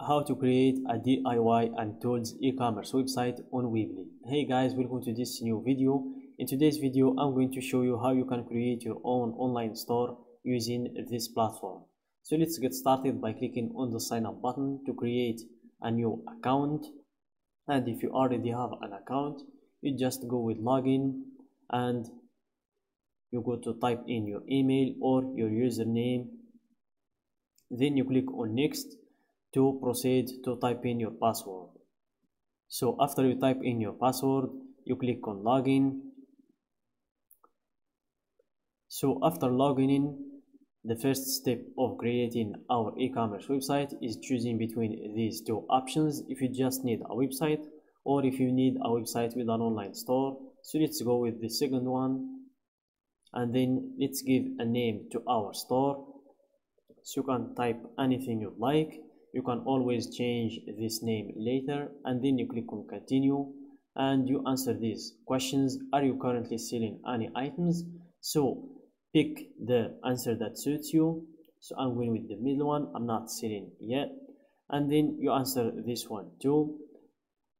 How to create a DIY and tools e-commerce website on Weebly. Hey guys, welcome to this new video. In today's video, I'm going to show you how you can create your own online store using this platform. So let's get started by clicking on the sign up button to create a new account. And if you already have an account, you just go with login and you go to type in your email or your username. Then you click on next. To proceed to type in your password. So after you type in your password, you click on login. So after logging in, the first step of creating our e-commerce website is choosing between these two options if you just need a website or if you need a website with an online store. So let's go with the second one, and then let's give a name to our store. So you can type anything you like. You can always change this name later, and then you click on continue and you answer these questions. Are you currently selling any items? So pick the answer that suits you. So I'm going with the middle one, I'm not selling yet. And then you answer this one too,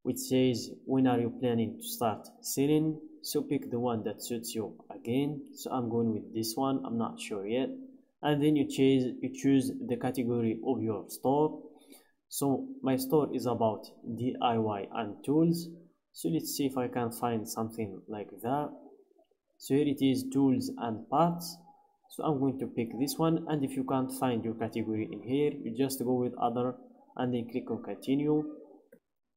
which says when are you planning to start selling? So pick the one that suits you again. So I'm going with this one, I'm not sure yet. And then you choose the category of your store. So my store is about DIY and tools. So let's see if I can find something like that. So here it is, tools and parts. So I'm going to pick this one, and if you can't find your category in here, you just go with other and then click on continue.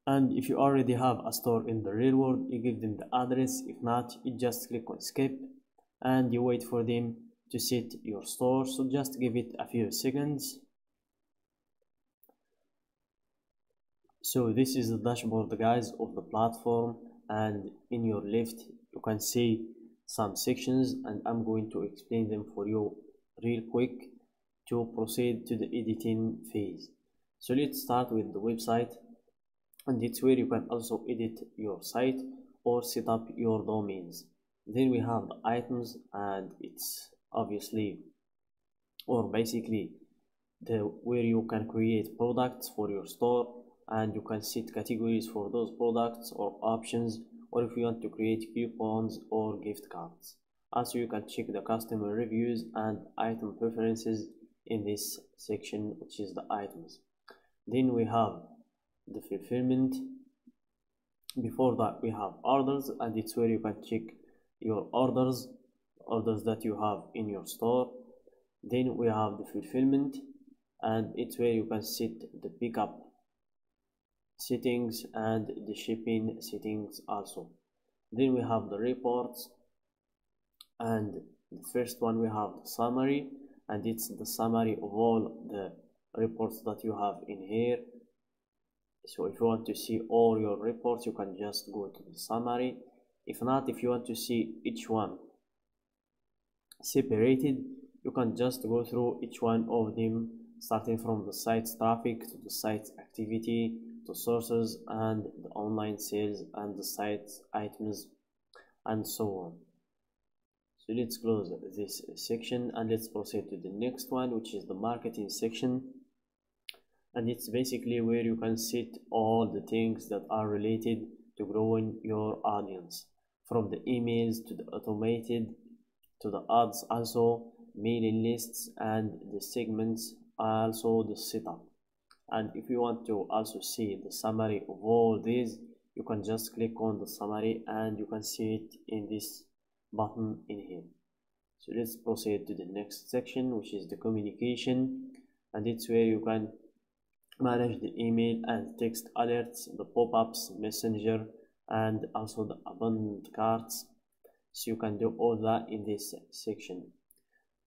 And if you already have a store in the real world, you give them the address. If not, you just click on skip and you wait for them to set your store. So just give it a few seconds. So this is the dashboard, guys, of the platform, and in your left you can see some sections, and I'm going to explain them for you real quick to proceed to the editing phase. So let's start with the website, and it's where you can also edit your site or set up your domains. Then we have the items, and it's obviously or basically where you can create products for your store, and you can set categories for those products or options, or if you want to create coupons or gift cards. Also you can check the customer reviews and item preferences in this section, which is the items. Then we have the fulfillment. Before that we have orders, and it's where you can check your orders that you have in your store. Then we have the fulfillment, and it's where you can set the pickup settings and the shipping settings also. Then we have the reports, and the first one we have the summary, and it's the summary of all the reports that you have in here. So if you want to see all your reports, you can just go to the summary. If not, if you want to see each one separated, you can just go through each one of them, starting from the site's traffic to the site's activity to sources and the online sales and the site's items and so on. So let's close this section and let's proceed to the next one, which is the marketing section, and it's basically where you can set all the things that are related to growing your audience, from the emails to the automated to the ads, also mailing lists and the segments, also the setup. And if you want to also see the summary of all these, you can just click on the summary and you can see it in this button in here. So let's proceed to the next section, which is the communication, and it's where you can manage the email and text alerts, the pop-ups, messenger, and also the abandoned carts. So you can do all that in this section.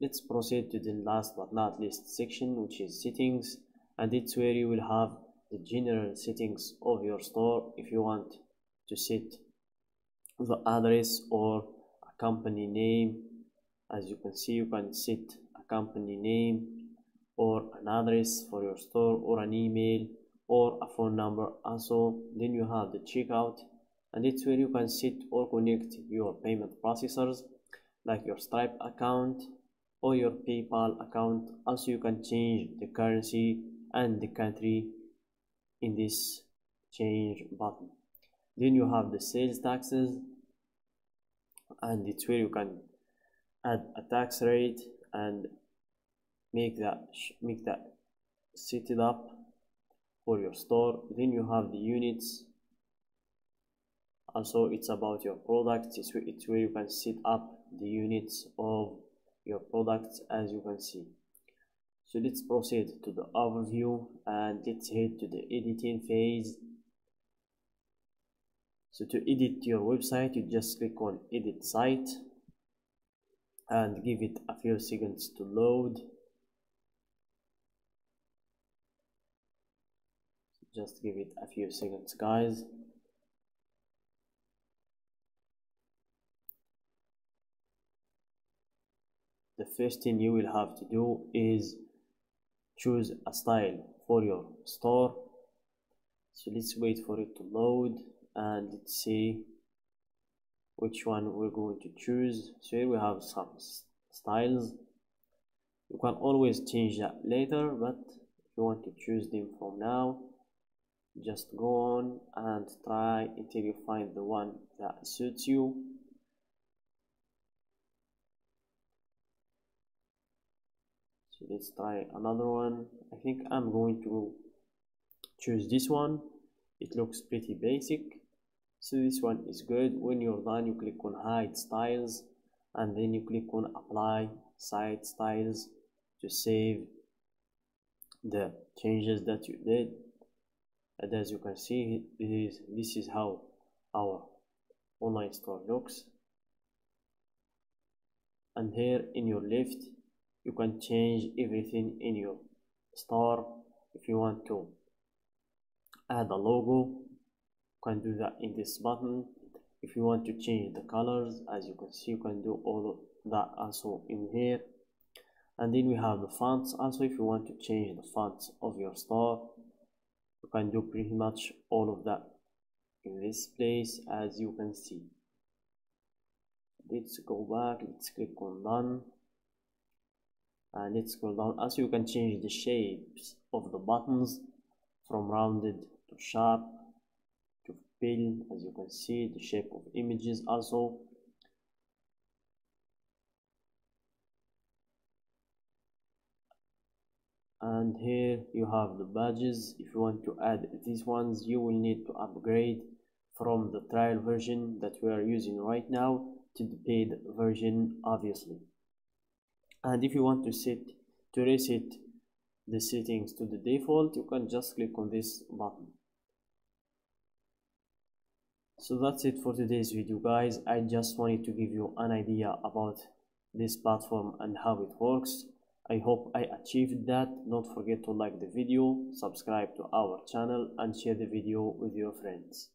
Let's proceed to the last but not least section, which is settings, and it's where you will have the general settings of your store. If you want to set the address or a company name, as you can see, you can set a company name or an address for your store or an email or a phone number also. Then you have the checkout, and it's where you can set or connect your payment processors like your Stripe account or your PayPal account. Also you can change the currency and the country in this change button. Then you have the sales taxes, and it's where you can add a tax rate and make that set it up for your store. Then you have the units. Also, it's about your products. It's where you can set up the units of your products, as you can see. So let's proceed to the overview and let's head to the editing phase. So to edit your website, you just click on edit site and give it a few seconds to load. Just give it a few seconds, guys. The first thing you will have to do is choose a style for your store. So let's wait for it to load and let's see which one we're going to choose. So here we have some styles. You can always change that later, but if you want to choose them from now, just go on and try until you find the one that suits you. So let's try another one. I think I'm going to choose this one. It looks pretty basic, so this one is good. When you're done, you click on hide styles and then you click on apply site styles to save the changes that you did. And as you can see, this is how our online store looks. And here in your left, you can change everything in your store. If you want to add a logo, you can do that in this button. If you want to change the colors, as you can see, you can do all of that also in here. And then we have the fonts also. If you want to change the fonts of your store, you can do pretty much all of that in this place, as you can see. Let's go back, let's click on done, and let's scroll down. Also, you can change the shapes of the buttons from rounded to sharp to fill, as you can see, the shape of images also. And here you have the badges. If you want to add these ones, you will need to upgrade from the trial version that we are using right now to the paid version, obviously. And if you want to reset the settings to the default, you can just click on this button. So that's it for today's video, guys. I just wanted to give you an idea about this platform and how it works. I hope I achieved that. Don't forget to like the video, subscribe to our channel, and share the video with your friends.